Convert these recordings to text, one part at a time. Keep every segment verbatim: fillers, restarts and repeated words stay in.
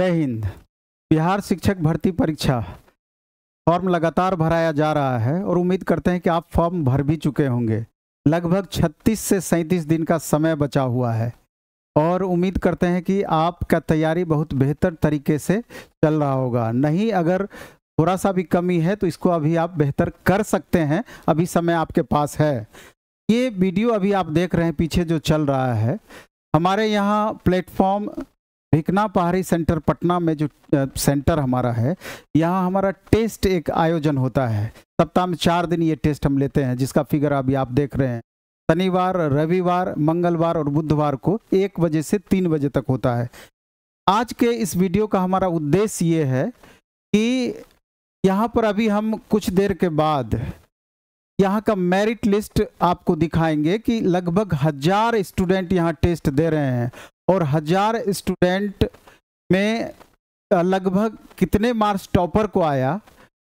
जय हिंद। बिहार शिक्षक भर्ती परीक्षा फॉर्म लगातार भराया जा रहा है और उम्मीद करते हैं कि आप फॉर्म भर भी चुके होंगे। लगभग छत्तीस से सैंतीस दिन का समय बचा हुआ है और उम्मीद करते हैं कि आपका तैयारी बहुत बेहतर तरीके से चल रहा होगा। नहीं, अगर थोड़ा सा भी कमी है तो इसको अभी आप बेहतर कर सकते हैं, अभी समय आपके पास है। ये वीडियो अभी आप देख रहे हैं पीछे जो चल रहा है, हमारे यहाँ प्लेटफॉर्म भिखना पहाड़ी सेंटर पटना में जो सेंटर हमारा है, यहाँ हमारा टेस्ट एक आयोजन होता है। सप्ताह में चार दिन ये टेस्ट हम लेते हैं, जिसका फिगर अभी आप देख रहे हैं। शनिवार, रविवार, मंगलवार और बुधवार को एक बजे से तीन बजे तक होता है। आज के इस वीडियो का हमारा उद्देश्य ये है कि यहाँ पर अभी हम कुछ देर के बाद यहाँ का मेरिट लिस्ट आपको दिखाएंगे कि लगभग हजार स्टूडेंट यहाँ टेस्ट दे रहे हैं और हजार स्टूडेंट में लगभग कितने मार्क्स टॉपर को आया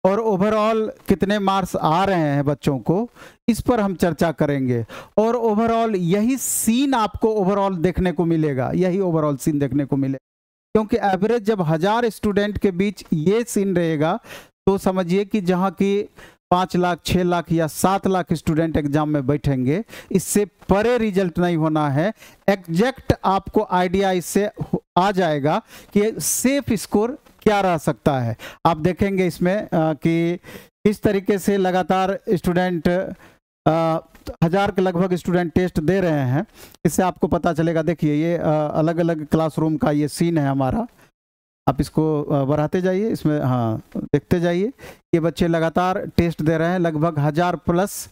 और ओवरऑल कितने मार्क्स आ रहे हैं बच्चों को, इस पर हम चर्चा करेंगे। और ओवरऑल यही सीन आपको ओवरऑल देखने को मिलेगा, यही ओवरऑल सीन देखने को मिलेगा, क्योंकि एवरेज जब हजार स्टूडेंट के बीच ये सीन रहेगा तो समझिए कि जहाँ की पाँच लाख छः लाख या सात लाख स्टूडेंट एग्जाम में बैठेंगे, इससे परे रिजल्ट नहीं होना है। एग्जैक्ट आपको आइडिया इससे आ जाएगा कि सेफ स्कोर क्या रह सकता है। आप देखेंगे इसमें कि किस तरीके से लगातार स्टूडेंट हजार के लगभग स्टूडेंट टेस्ट दे रहे हैं, इससे आपको पता चलेगा। देखिए ये अलग अलग क्लासरूम का ये सीन है हमारा, आप इसको बढ़ाते जाइए इसमें, हाँ देखते जाइए। ये बच्चे लगातार टेस्ट दे रहे हैं, लगभग हज़ार प्लस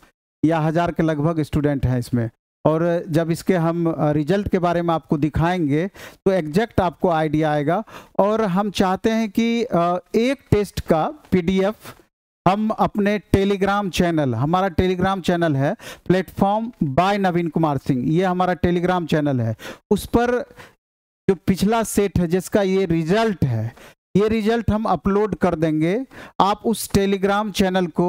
या हज़ार के लगभग स्टूडेंट हैं इसमें। और जब इसके हम रिजल्ट के बारे में आपको दिखाएंगे तो एग्जैक्ट आपको आइडिया आएगा। और हम चाहते हैं कि एक टेस्ट का पीडीएफ हम अपने टेलीग्राम चैनल, हमारा टेलीग्राम चैनल है प्लेटफॉर्म बाय नवीन कुमार सिंह, ये हमारा टेलीग्राम चैनल है, उस पर जो पिछला सेट है जिसका ये रिजल्ट है, ये रिजल्ट हम अपलोड कर देंगे। आप उस टेलीग्राम चैनल को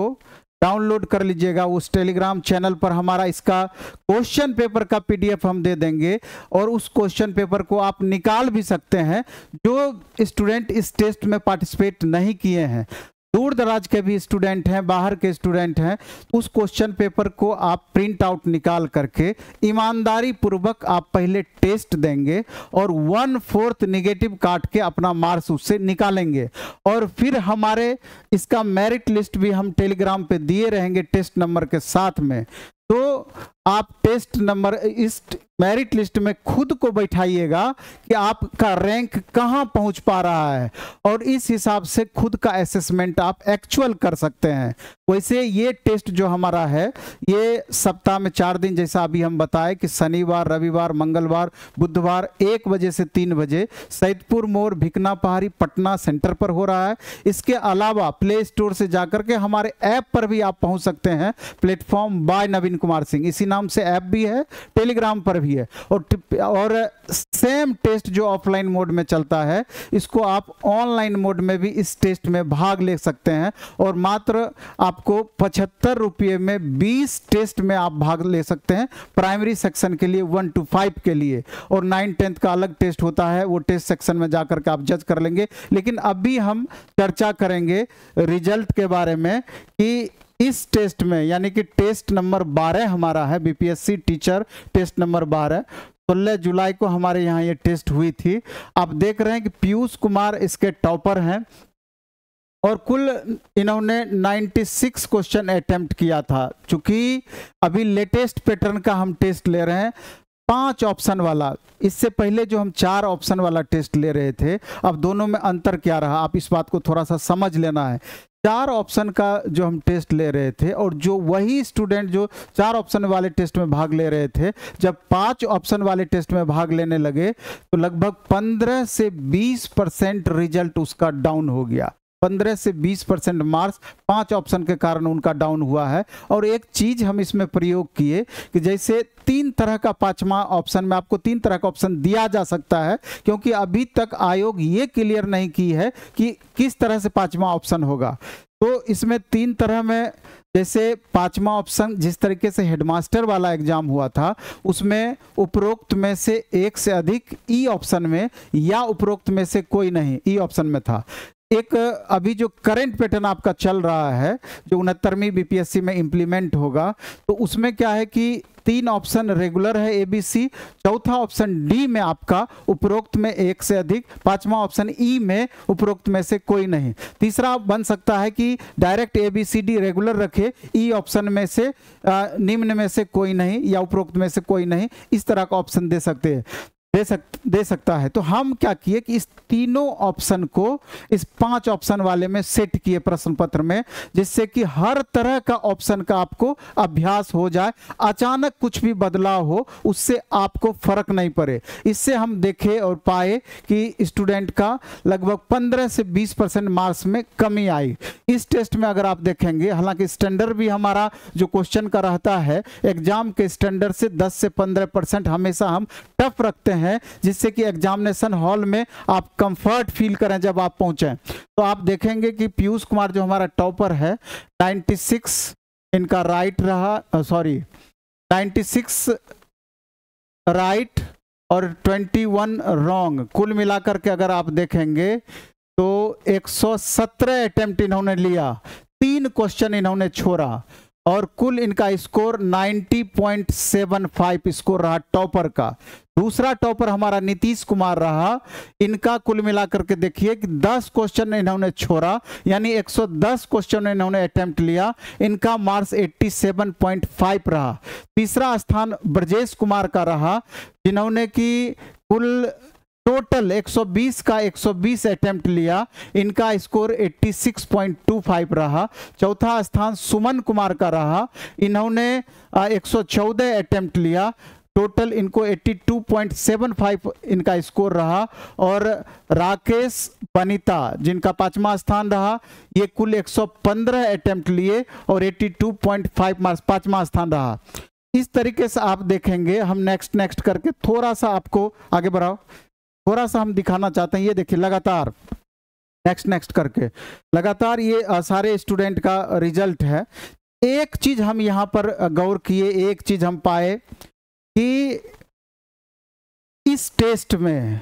डाउनलोड कर लीजिएगा। उस टेलीग्राम चैनल पर हमारा इसका क्वेश्चन पेपर का पीडीएफ हम दे देंगे और उस क्वेश्चन पेपर को आप निकाल भी सकते हैं। जो स्टूडेंट इस टेस्ट में पार्टिसिपेट नहीं किए हैं, दूर दराज के भी स्टूडेंट हैं, बाहर के स्टूडेंट हैं, उस क्वेश्चन पेपर को आप प्रिंट आउट निकाल करके ईमानदारी पूर्वक आप पहले टेस्ट देंगे और वन फोर्थ निगेटिव काट के अपना मार्क्स उससे निकालेंगे। और फिर हमारे इसका मेरिट लिस्ट भी हम टेलीग्राम पे दिए रहेंगे टेस्ट नंबर के साथ में, तो आप टेस्ट नंबर इस मेरिट लिस्ट में खुद को बैठाइएगा कि आपका रैंक कहाँ पहुँच पा रहा है और इस हिसाब से खुद का असेसमेंट आप एक्चुअल कर सकते हैं। वैसे ये टेस्ट जो हमारा है ये सप्ताह में चार दिन, जैसा अभी हम बताए कि शनिवार, रविवार, मंगलवार, बुधवार एक बजे से तीन बजे सैदपुर मोड़ भिखना पहाड़ी पटना सेंटर पर हो रहा है। इसके अलावा प्ले स्टोर से जाकर के हमारे ऐप पर भी आप पहुँच सकते हैं, प्लेटफॉर्म बाय नवीन कुमार सिंह, इसी नाम से ऐप भी है, टेलीग्राम पर भी है। और और सेम टेस्ट जो ऑफलाइन मोड में चलता है, इसको आप ऑनलाइन मोड में भी इस टेस्ट में भाग ले सकते हैं और मात्र आपको पचहत्तर रुपये में बीस टेस्ट में आप भाग ले सकते हैं। प्राइमरी सेक्शन के लिए वन टू फाइव के लिए और नाइन टेंथ का अलग टेस्ट होता है, वो टेस्ट सेक्शन में जाकर के आप जज कर लेंगे। लेकिन अभी हम चर्चा करेंगे रिजल्ट के बारे में कि इस टेस्ट में, यानी कि टेस्ट नंबर बारह हमारा है, बीपीएससी टीचर टेस्ट नंबर बारह, सोलह जुलाई को हमारे यहाँ ये टेस्ट हुई थी। आप देख रहे हैं कि पीयूष कुमार इसके टॉपर हैं और कुल इन्होंने छियानवे क्वेश्चन अटेम्प्ट किया था। चूँकि अभी लेटेस्ट पैटर्न का हम टेस्ट ले रहे हैं, पांच ऑप्शन वाला, इससे पहले जो हम चार ऑप्शन वाला टेस्ट ले रहे थे, अब दोनों में अंतर क्या रहा आप इस बात को थोड़ा सा समझ लेना है। चार ऑप्शन का जो हम टेस्ट ले रहे थे और जो वही स्टूडेंट जो चार ऑप्शन वाले टेस्ट में भाग ले रहे थे, जब पांच ऑप्शन वाले टेस्ट में भाग लेने लगे तो लगभग पंद्रह से बीस परसेंट रिजल्ट उसका डाउन हो गया। पंद्रह से बीस परसेंट मार्क्स पांच ऑप्शन के कारण उनका डाउन हुआ है। और एक चीज हम इसमें प्रयोग किए कि जैसे तीन तरह का पांचवा ऑप्शन में आपको तीन तरह का ऑप्शन दिया जा सकता है, क्योंकि अभी तक आयोग ये क्लियर नहीं की है कि किस तरह से पांचवा ऑप्शन होगा। तो इसमें तीन तरह में जैसे पांचवा ऑप्शन जिस तरीके से हेडमास्टर वाला एग्जाम हुआ था उसमें उपरोक्त में से एक से अधिक ई ऑप्शन में या उपरोक्त में से कोई नहीं ई ऑप्शन में था। एक अभी जो करंट पैटर्न आपका चल रहा है जो उनहत्तरवीं बीपीएससी में इंप्लीमेंट होगा तो उसमें क्या है कि तीन ऑप्शन रेगुलर है ए बी सी, चौथा ऑप्शन डी में आपका उपरोक्त में एक से अधिक, पांचवा ऑप्शन ई में उपरोक्त में से कोई नहीं। तीसरा बन सकता है कि direct A B C D regular रखे, ई ऑप्शन में से निम्न में से कोई नहीं या उपरोक्त में से कोई नहीं, इस तरह का ऑप्शन दे सकते हैं दे सक दे सकता है। तो हम क्या किए कि इस तीनों ऑप्शन को इस पांच ऑप्शन वाले में सेट किए प्रश्न पत्र में, जिससे कि हर तरह का ऑप्शन का आपको अभ्यास हो जाए, अचानक कुछ भी बदलाव हो उससे आपको फर्क नहीं पड़े। इससे हम देखे और पाए कि स्टूडेंट का लगभग पंद्रह से बीस परसेंट मार्क्स में कमी आई इस टेस्ट में। अगर आप देखेंगे, हालांकि स्टैंडर्ड भी हमारा जो क्वेश्चन का रहता है एग्जाम के स्टैंडर्ड से दस से पंद्रह परसेंट हमेशा हम टफ रखते हैं, जिससे कि एग्जामिनेशन हॉल में आप कंफर्ट फील करें जब आप पहुंचे। तो आप देखेंगे कि पीयूष कुमार जो हमारा टॉपर है छियानवे इनका राइट रहा, सॉरी छियानवे राइट और इक्कीस रॉन्ग, कुल मिलाकर के अगर आप देखेंगे तो एक सौ सत्रह अटेम्प्ट इन्होंने लिया, तीन क्वेश्चन इन्होंने छोड़ा और कुल इनका स्कोर नब्बे पॉइंट सात पाँच स्कोर रहा टॉपर का। दूसरा टॉपर हमारा नीतीश कुमार रहा, इनका कुल मिलाकर के देखिए कि दस क्वेश्चन इन्होंने छोड़ा, यानी एक सौ दस क्वेश्चन इन्होंने अटेम्प्ट लिया, इनका मार्क्स सत्तासी पॉइंट पाँच रहा। तीसरा स्थान ब्रजेश कुमार का रहा, जिन्होंने कि कुल टोटल एक सौ बीस का एक सौ बीस अटेम्प्ट लिया, इनका स्कोर छियासी पॉइंट दो पाँच रहा। चौथा स्थान सुमन कुमार का रहा, इन्होंने एक सौ चौदह अटेम्प्ट लिया, टोटल इनको बयासी पॉइंट सात पाँच इनका स्कोर रहा। और राकेश बनीता जिनका पांचवा स्थान रहा, ये कुल एक सौ पंद्रह अटेम्प्ट लिए और बयासी पॉइंट पाँच मार्क्स, पांचवा स्थान रहा। इस तरीके से आप देखेंगे, हम नेक्स्ट नेक्स्ट करके थोड़ा सा आपको आगे बढ़ाओ, थोड़ा सा हम दिखाना चाहते हैं। ये देखिए लगातार नेक्स्ट नेक्स्ट करके लगातार ये सारे स्टूडेंट का रिजल्ट है। एक चीज हम यहाँ पर गौर किए, एक चीज हम पाए कि इस टेस्ट में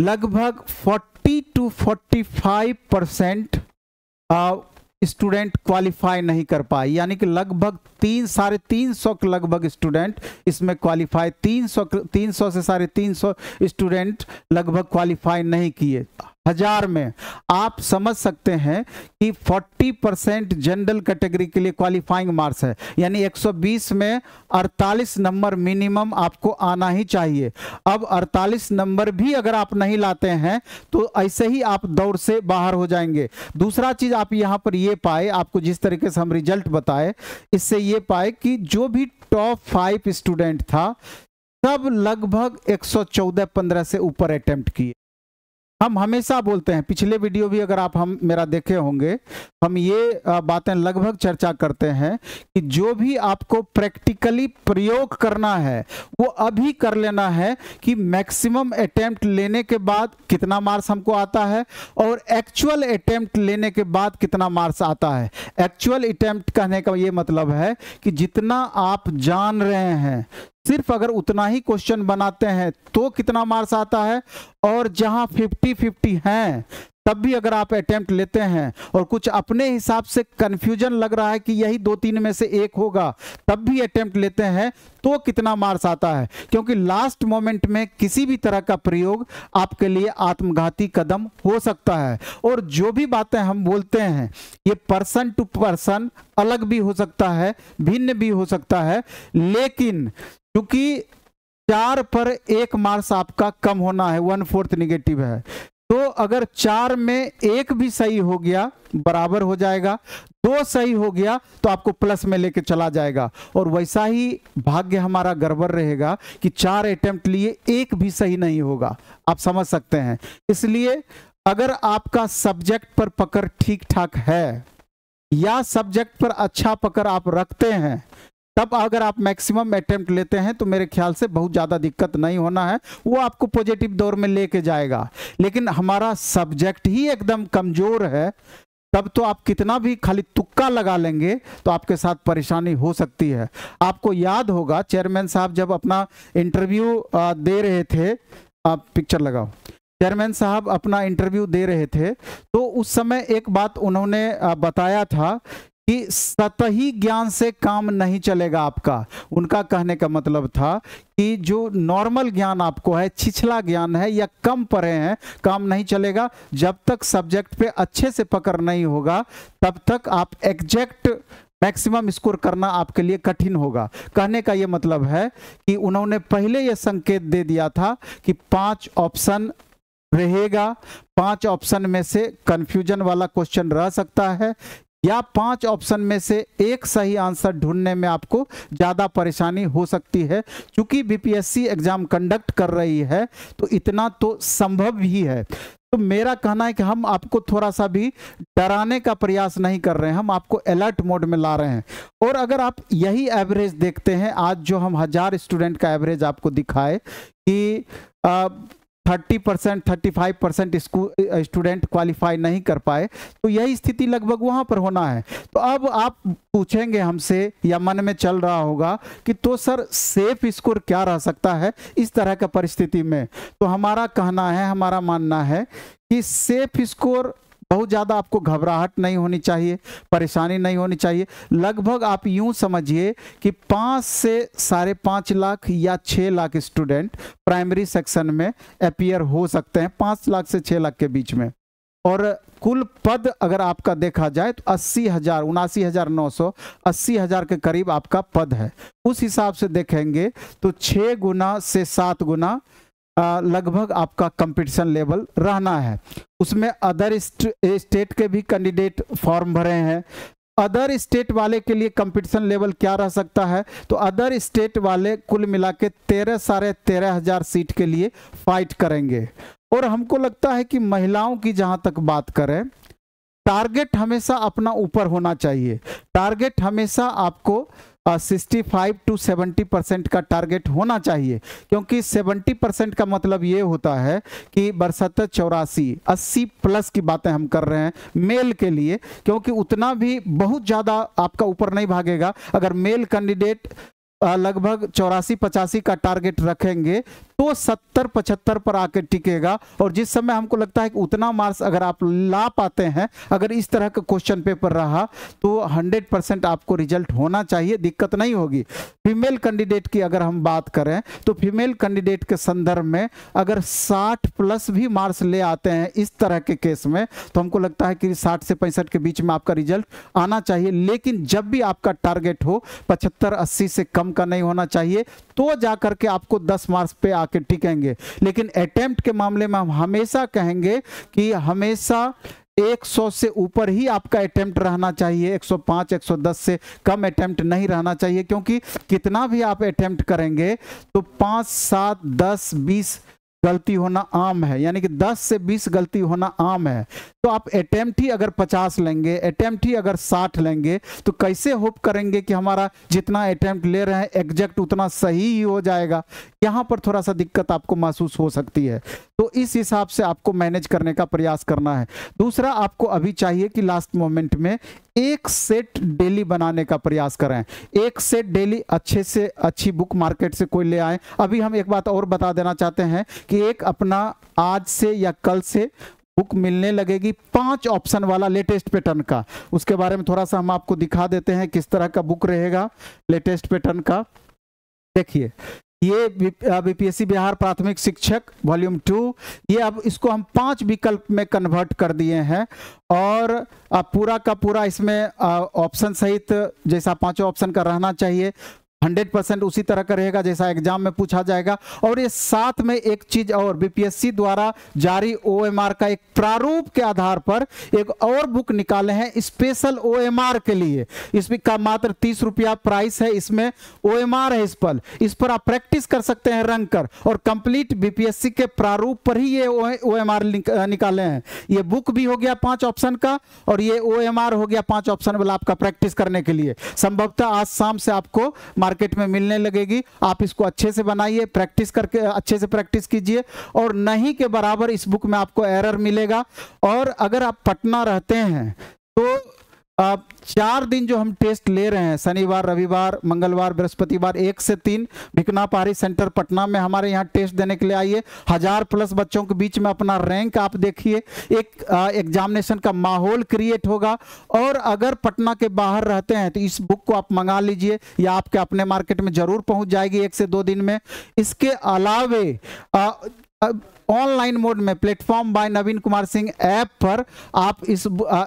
लगभग चालीस टू पैंतालीस परसेंट स्टूडेंट क्वालिफाई नहीं कर पाए, यानी कि लगभग तीन साढ़े तीन सौ के लगभग स्टूडेंट इसमें क्वालिफाई, तीन सौ तीन सौ से साढ़े तीन सौ स्टूडेंट लगभग क्वालिफाई नहीं किए हजार में। आप समझ सकते हैं कि चालीस परसेंट जनरल कैटेगरी के लिए क्वालिफाइंग मार्क्स है, यानी एक सौ बीस में अड़तालीस नंबर मिनिमम आपको आना ही चाहिए। अब अड़तालीस नंबर भी अगर आप नहीं लाते हैं तो ऐसे ही आप दौड़ से बाहर हो जाएंगे। दूसरा चीज आप यहां पर ये पाए, आपको जिस तरीके से हम रिजल्ट बताए, इससे ये पाए कि जो भी टॉप फाइव स्टूडेंट था सब लगभग एक सौ चौदह पंद्रह से ऊपर अटेम्प्ट किए। हम हमेशा बोलते हैं, पिछले वीडियो भी अगर आप हम मेरा देखे होंगे, हम ये बातें लगभग चर्चा करते हैं कि जो भी आपको प्रैक्टिकली प्रयोग करना है वो अभी कर लेना है कि मैक्सिमम अटेम्प्ट लेने के बाद कितना मार्क्स हमको आता है और एक्चुअल अटेम्प्ट लेने के बाद कितना मार्क्स आता है। एक्चुअल अटेम्प्ट कहने का ये मतलब है कि जितना आप जान रहे हैं सिर्फ अगर उतना ही क्वेश्चन बनाते हैं तो कितना मार्क्स आता है, और जहां फिफ्टी फिफ्टी हैं तब भी अगर आप अटेम्प्ट लेते हैं और कुछ अपने हिसाब से कन्फ्यूजन लग रहा है कि यही दो तीन में से एक होगा तब भी अटेम्प्ट लेते हैं तो कितना मार्क्स आता है, क्योंकि लास्ट मोमेंट में किसी भी तरह का प्रयोग आपके लिए आत्मघाती कदम हो सकता है। और जो भी बातें हम बोलते हैं ये पर्सन टू पर्सन अलग भी हो सकता है, भिन्न भी हो सकता है, लेकिन क्योंकि चार पर एक मार्क्स आपका कम होना है, वन फोर्थ निगेटिव है, तो अगर चार में एक भी सही हो गया बराबर हो जाएगा, दो सही हो गया तो आपको प्लस में लेके चला जाएगा। और वैसा ही भाग्य हमारा गड़बड़ रहेगा कि चार अटेम्प्ट लिए एक भी सही नहीं होगा, आप समझ सकते हैं। इसलिए अगर आपका सब्जेक्ट पर पकड़ ठीक ठाक है या सब्जेक्ट पर अच्छा पकड़ आप रखते हैं तब अगर आप मैक्सिमम अटेम्प्ट लेते हैं तो मेरे ख्याल से बहुत ज़्यादा दिक्कत नहीं होना है, वो आपको पॉजिटिव दौर में लेके जाएगा। लेकिन हमारा सब्जेक्ट ही एकदम कमज़ोर है तब तो आप कितना भी खाली तुक्का लगा लेंगे तो आपके साथ परेशानी हो सकती है। आपको याद होगा चेयरमैन साहब जब अपना इंटरव्यू दे रहे थे, आप पिक्चर लगाओ, चेयरमैन साहब अपना इंटरव्यू दे रहे थे तो उस समय एक बात उन्होंने बताया था कि सतही ज्ञान से काम नहीं चलेगा आपका। उनका कहने का मतलब था कि जो नॉर्मल ज्ञान आपको है, छिछला ज्ञान है या कम पढ़े हैं, काम नहीं चलेगा। जब तक सब्जेक्ट पे अच्छे से पकड़ नहीं होगा तब तक आप एग्जैक्ट मैक्सिमम स्कोर करना आपके लिए कठिन होगा। कहने का ये मतलब है कि उन्होंने पहले ये संकेत दे दिया था कि पांच ऑप्शन रहेगा, पांच ऑप्शन में से कंफ्यूजन वाला क्वेश्चन रह सकता है या पांच ऑप्शन में से एक सही आंसर ढूंढने में आपको ज़्यादा परेशानी हो सकती है। क्योंकि बीपीएससी एग्जाम कंडक्ट कर रही है तो इतना तो संभव ही है। तो मेरा कहना है कि हम आपको थोड़ा सा भी डराने का प्रयास नहीं कर रहे हैं, हम आपको अलर्ट मोड में ला रहे हैं। और अगर आप यही एवरेज देखते हैं, आज जो हम हजार स्टूडेंट का एवरेज आपको दिखाए कि आ, तीस परसेंट पैंतीस परसेंट स्टूडेंट क्वालिफाई नहीं कर पाए, तो यही स्थिति लगभग वहां पर होना है। तो अब आप पूछेंगे हमसे या मन में चल रहा होगा कि तो सर सेफ स्कोर क्या रह सकता है इस तरह का परिस्थिति में? तो हमारा कहना है, हमारा मानना है कि सेफ स्कोर बहुत ज़्यादा आपको घबराहट नहीं होनी चाहिए, परेशानी नहीं होनी चाहिए। लगभग आप यूं समझिए कि पाँच से साढ़े पाँच लाख या छः लाख स्टूडेंट प्राइमरी सेक्शन में अपीयर हो सकते हैं, पाँच लाख से छः लाख के बीच में। और कुल पद अगर आपका देखा जाए तो अस्सी हज़ार उनासी हज़ार नौ सौ अस्सी हज़ार के करीब आपका पद है। उस हिसाब से देखेंगे तो छः गुना से सात गुना लगभग आपका कंपटीशन लेवल रहना है। उसमें अदर स्टेट के भी कैंडिडेट फॉर्म भरे हैं। अदर स्टेट वाले के लिए कंपटीशन लेवल क्या रह सकता है? तो अदर स्टेट वाले कुल मिला के तेरह साढ़े तेरह हजार सीट के लिए फाइट करेंगे। और हमको लगता है कि महिलाओं की जहां तक बात करें, टारगेट हमेशा अपना ऊपर होना चाहिए। टारगेट हमेशा आपको पैंसठ टू सत्तर परसेंट का टारगेट होना चाहिए, क्योंकि सत्तर परसेंट का मतलब ये होता है कि बरसत्तर चौरासी अस्सी प्लस की बातें हम कर रहे हैं मेल के लिए, क्योंकि उतना भी बहुत ज़्यादा आपका ऊपर नहीं भागेगा। अगर मेल कैंडिडेट लगभग चौरासी पचासी का टारगेट रखेंगे तो सत्तर पचहत्तर पर आके टिकेगा। और जिस समय हमको लगता है कि उतना मार्क्स अगर आप ला पाते हैं, अगर इस तरह का क्वेश्चन पेपर रहा तो हंड्रेड परसेंट आपको रिजल्ट होना चाहिए, दिक्कत नहीं होगी। फीमेल कैंडिडेट की अगर हम बात करें तो फीमेल कैंडिडेट के संदर्भ में अगर साठ प्लस भी मार्क्स ले आते हैं इस तरह के केस में, तो हमको लगता है कि साठ से पैंसठ के बीच में आपका रिजल्ट आना चाहिए। लेकिन जब भी आपका टारगेट हो पचहत्तर अस्सी से कम का नहीं होना चाहिए, तो जाकर के आपको दस मार्क्स पे आके टिकेंगे। लेकिन अटेम्प्ट के मामले में हम हमेशा कहेंगे कि हमेशा सौ से ऊपर ही आपका अटेम्प्ट रहना चाहिए, एक सौ पाँच एक सौ दस से कम अटेम्प्ट नहीं रहना चाहिए। क्योंकि कितना भी आप अटेम्प्ट करेंगे तो पाँच सात दस बीस गलती होना आम है, यानी कि दस से बीस गलती होना आम है। तो आप अटेम्प्ट ही अगर पचास लेंगे, अटेम्प्ट ही अगर साठ लेंगे, तो कैसे होप करेंगे कि हमारा जितना अटेम्प्ट ले रहे हैं एग्जैक्ट उतना सही ही हो जाएगा? यहाँ पर थोड़ा सा दिक्कत आपको महसूस हो सकती है। तो इस हिसाब से आपको मैनेज करने का प्रयास करना है। दूसरा, आपको अभी चाहिए कि लास्ट मोमेंट में एक सेट डेली बनाने का प्रयास करें। एक सेट डेली अच्छे से अच्छी बुक मार्केट से कोई ले आए। अभी हम एक बात और बता देना चाहते हैं कि एक अपना आज से या कल से बुक मिलने लगेगी पांच ऑप्शन वाला लेटेस्ट पैटर्न का। उसके बारे में थोड़ा सा हम आपको दिखा देते हैं किस तरह का बुक रहेगा लेटेस्ट पैटर्न का। देखिए, ये बीपीएससी बिहार प्राथमिक शिक्षक वॉल्यूम टू, ये अब इसको हम पांच विकल्प में कन्वर्ट कर दिए हैं और पूरा का पूरा इसमें ऑप्शन सहित जैसा पांचों ऑप्शन का रहना चाहिए हंड्रेड परसेंट उसी तरह का रहेगा जैसा एग्जाम में पूछा जाएगा। और ये साथ में एक चीज और, बीपीएससी द्वारा जारी ओएमआर का एक प्रारूप के आधार पर एक और बुक निकाले हैं स्पेशल ओएमआर के लिए। इसका मात्र तीस रुपया प्राइस है, इसमें ओएमआर है। इस पर इस पर आप प्रैक्टिस कर सकते हैं रंग कर, और कंप्लीट बीपीएससी के प्रारूप पर ही ये ओएमआर निकाले हैं। ये बुक भी हो गया पांच ऑप्शन का और ये ओएमआर हो गया पांच ऑप्शन वाला आपका प्रैक्टिस करने के लिए। संभवतः आज शाम से आपको मार्केट में मिलने लगेगी। आप इसको अच्छे से बनाइए, प्रैक्टिस करके अच्छे से प्रैक्टिस कीजिए। और नहीं के बराबर इस बुक में आपको एरर मिलेगा। और अगर आप पटना रहते हैं तो अब चार दिन जो हम टेस्ट ले रहे हैं, शनिवार, रविवार, मंगलवार, बृहस्पतिवार, एक से तीन भिखना पहाड़ी सेंटर पटना में हमारे यहाँ टेस्ट देने के लिए आइए। हजार प्लस बच्चों के बीच में अपना रैंक आप देखिए, एक एग्जामिनेशन का माहौल क्रिएट होगा। और अगर पटना के बाहर रहते हैं तो इस बुक को आप मंगा लीजिए या आपके अपने मार्केट में जरूर पहुँच जाएगी एक से दो दिन में। इसके अलावे आ, आ, ऑनलाइन मोड में platform by Naveen Kumar Singh app पर आप इस आ,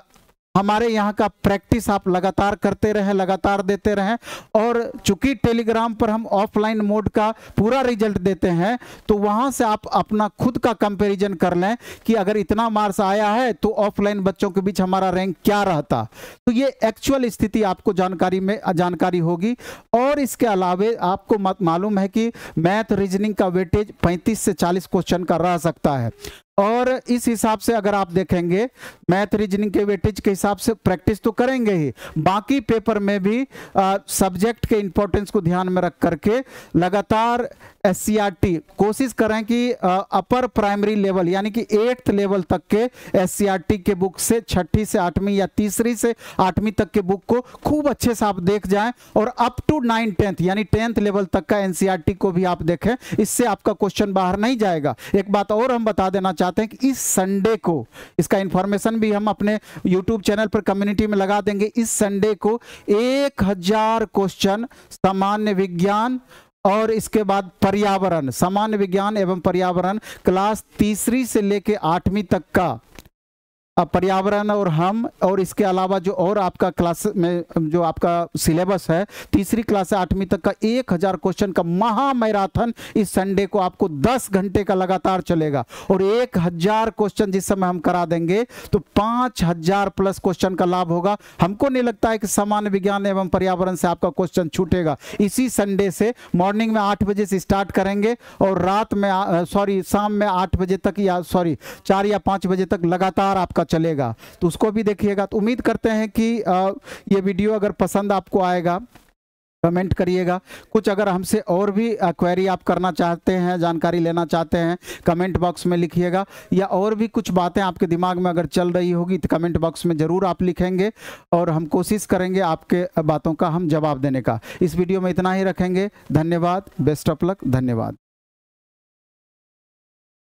हमारे यहाँ का प्रैक्टिस आप लगातार करते रहें, लगातार देते रहें। और चूंकि टेलीग्राम पर हम ऑफलाइन मोड का पूरा रिजल्ट देते हैं तो वहाँ से आप अपना खुद का कंपैरिजन कर लें कि अगर इतना मार्क्स आया है तो ऑफलाइन बच्चों के बीच हमारा रैंक क्या रहता। तो ये एक्चुअल स्थिति आपको जानकारी में जानकारी होगी। और इसके अलावे आपको मालूम है कि मैथ रीजनिंग का वेटेज पैंतीस से चालीस क्वेश्चन का रह सकता है। और इस हिसाब से अगर आप देखेंगे मैथ रीजनिंग के वेटेज के हिसाब से प्रैक्टिस तो करेंगे ही, बाकी पेपर में भी आ, सब्जेक्ट के इंपॉर्टेंस को ध्यान में रख करके लगातार एससीआरटी कोशिश करें कि आ, अपर प्राइमरी लेवल यानी कि एट्थ लेवल तक के एससीआरटी के बुक से छठी से आठवीं या तीसरी से आठवीं तक के बुक को खूब अच्छे से आप देख जाएं। और अप टू नाइन टेंथ यानी टेंथ लेवल तक का एनसीईआरटी को भी आप देखें, इससे आपका क्वेश्चन बाहर नहीं जाएगा। एक बात और हम बता देना चाहते हैं कि इस संडे को, इसका इंफॉर्मेशन भी हम अपने यूट्यूब चैनल पर कम्युनिटी में लगा देंगे, इस संडे को एक हजार क्वेश्चन सामान्य विज्ञान और इसके बाद पर्यावरण, सामान्य विज्ञान एवं पर्यावरण क्लास तीसरी से लेकर आठवीं तक का पर्यावरण और हम, और इसके अलावा जो और आपका क्लास में जो आपका सिलेबस है तीसरी क्लास से आठवीं तक का एक हज़ार क्वेश्चन का महा मैराथन इस संडे को आपको दस घंटे का लगातार चलेगा। और एक हज़ार क्वेश्चन जिस समय हम करा देंगे तो पाँच हज़ार प्लस क्वेश्चन का लाभ होगा। हमको नहीं लगता है कि सामान्य विज्ञान एवं पर्यावरण से आपका क्वेश्चन छूटेगा। इसी संडे से मॉर्निंग में आठ बजे से स्टार्ट करेंगे और रात में सॉरी शाम में आठ बजे तक या सॉरी चार या पाँच बजे तक लगातार आपका चलेगा, तो उसको भी देखिएगा। तो उम्मीद करते हैं कि आ, ये वीडियो अगर पसंद आपको आएगा कमेंट करिएगा। कुछ अगर हमसे और भी क्वेरी आप करना चाहते हैं, जानकारी लेना चाहते हैं, कमेंट बॉक्स में लिखिएगा। या और भी कुछ बातें आपके दिमाग में अगर चल रही होगी तो कमेंट बॉक्स में ज़रूर आप लिखेंगे और हम कोशिश करेंगे आपके बातों का हम जवाब देने का। इस वीडियो में इतना ही रखेंगे। धन्यवाद, बेस्ट ऑफ लक, धन्यवाद।